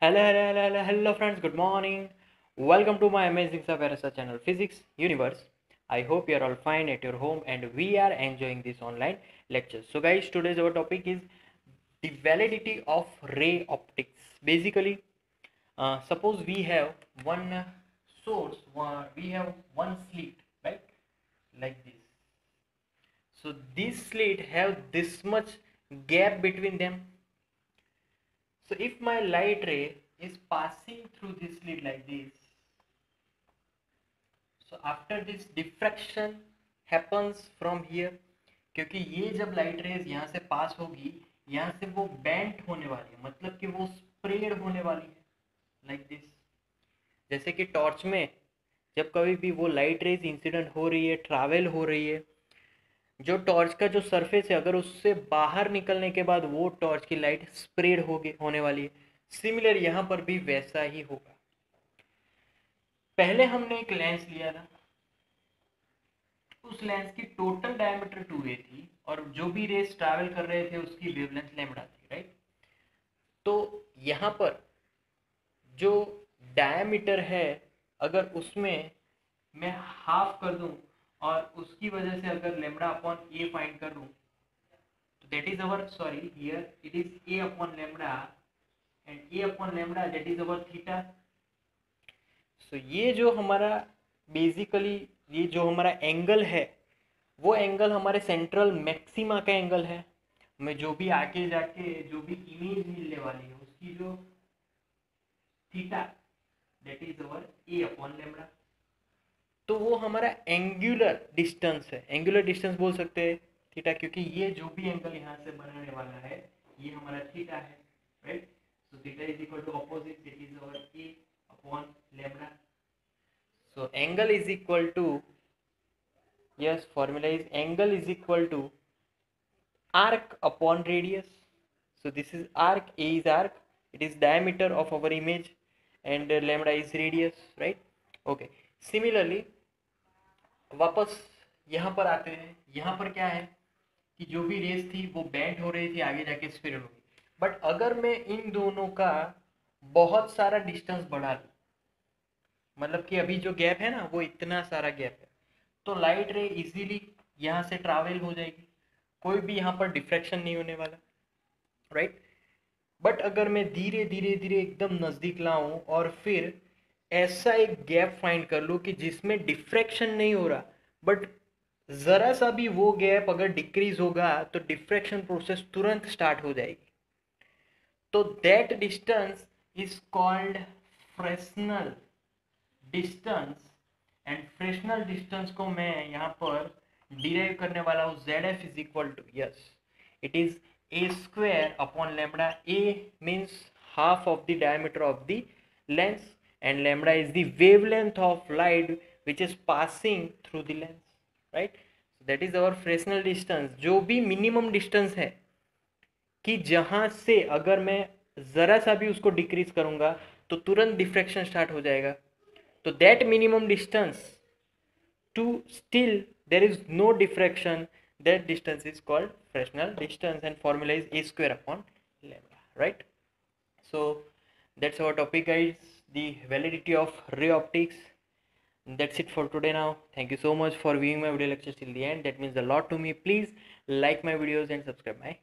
Hello friends, good morning. Welcome to my amazing Savarasa channel, Physics Universe. I hope you are all fine at your home and we are enjoying this online lecture. So guys, today's our topic is the validity of ray optics. Basically, suppose we have one source, we have one slit, right? Like this. So this slit have this much gap between them. So if my light ray is passing through this slit like this, so after this diffraction happens from here, क्योंकि ये जब light rays यहाँ से pass होगी, यहाँ से वो bent होने वाली है, मतलब कि वो spread होने वाली है like this. जैसे कि torch में जब कभी भी वो light rays incident हो रही है, travel हो रही है, जो टॉर्च का जो सरफेस है अगर उससे बाहर निकलने के बाद वो टॉर्च की लाइट स्प्रेड होने वाली है। सिमिलर यहाँ पर भी वैसा ही होगा। पहले हमने एक लेंस लिया था, उस लेंस की टोटल डायमीटर 2a थी और जो भी रेस ट्रैवल कर रहे थे उसकी वेवलेंथ लैम्डा थी, राइट। तो यहाँ पर जो डायमीटर है अगर उसमें मैं हाफ कर दूँ और उसकी वजह से अगर लेमडा अपॉन ए फाइंड कर लूँ तो that is our, sorry here it is a upon lambda and a upon lambda that is our theta. So ये जो हमारा बेसिकली ये जो हमारा एंगल है वो एंगल हमारे सेंट्रल मैक्सिमा का एंगल है। मैं जो भी आके जाके जो भी इमेज मिलने वाली है उसकी जो theta that is our a upon lambda, तो वो हमारा एंगुलर डिस्टेंस है, एंगुलर डिस्टेंस बोल सकते हैं थीटा, क्योंकि ये जो भी एंगल यहाँ से बनाने वाला है ये हमारा थीटा है, right. So theta is equal to opposite that is our a upon lambda. So angle is equal to, yes, formula is angle is equal to arc upon radius. So this is arc, a is arc, it is diameter of our image and lambda is radius, right, okay. Similarly वापस यहाँ पर आते हैं। यहाँ पर क्या है कि जो भी रेस थी वो बेंड हो रही थी, आगे जाके स्पिन होगी, बट अगर मैं इन दोनों का बहुत सारा डिस्टेंस बढ़ा दूँ, मतलब कि अभी जो गैप है ना वो इतना सारा गैप है, तो लाइट रे इजीली यहाँ से ट्रैवल हो जाएगी, कोई भी यहाँ पर डिफ्रैक्शन नहीं होने वाला, राइट। बट अगर मैं धीरे धीरे धीरे एकदम नज़दीक लाऊँ और फिर ऐसा एक गैप फाइंड कर लो कि जिसमें डिफ्रैक्शन नहीं हो रहा, बट ज़रा सा भी वो गैप अगर डिक्रीज होगा तो डिफ्रैक्शन प्रोसेस तुरंत स्टार्ट हो जाएगी। तो that distance is called Fresnel distance and Fresnel distance को मैं यहाँ पर डिराइव करने वाला हूँ ZF is equal to, yes, it is a square upon lambda. A means half of the diameter of the lens and lambda is the wavelength of light which is passing through the lens, right? So that is our Fresnel distance. जो भी minimum distance है कि जहाँ से अगर मैं ज़रा सा भी उसको decrease करूँगा तो तुरंत डिफ्रैक्शन स्टार्ट हो जाएगा। तो that minimum distance to still there is no diffraction, that distance is called Fresnel distance and formula is a square upon lambda, right? So that's our topic guys, the validity of ray optics. That's it for today now. Thank you so much for viewing my video lectures till the end. That means a lot to me. Please like my videos and subscribe my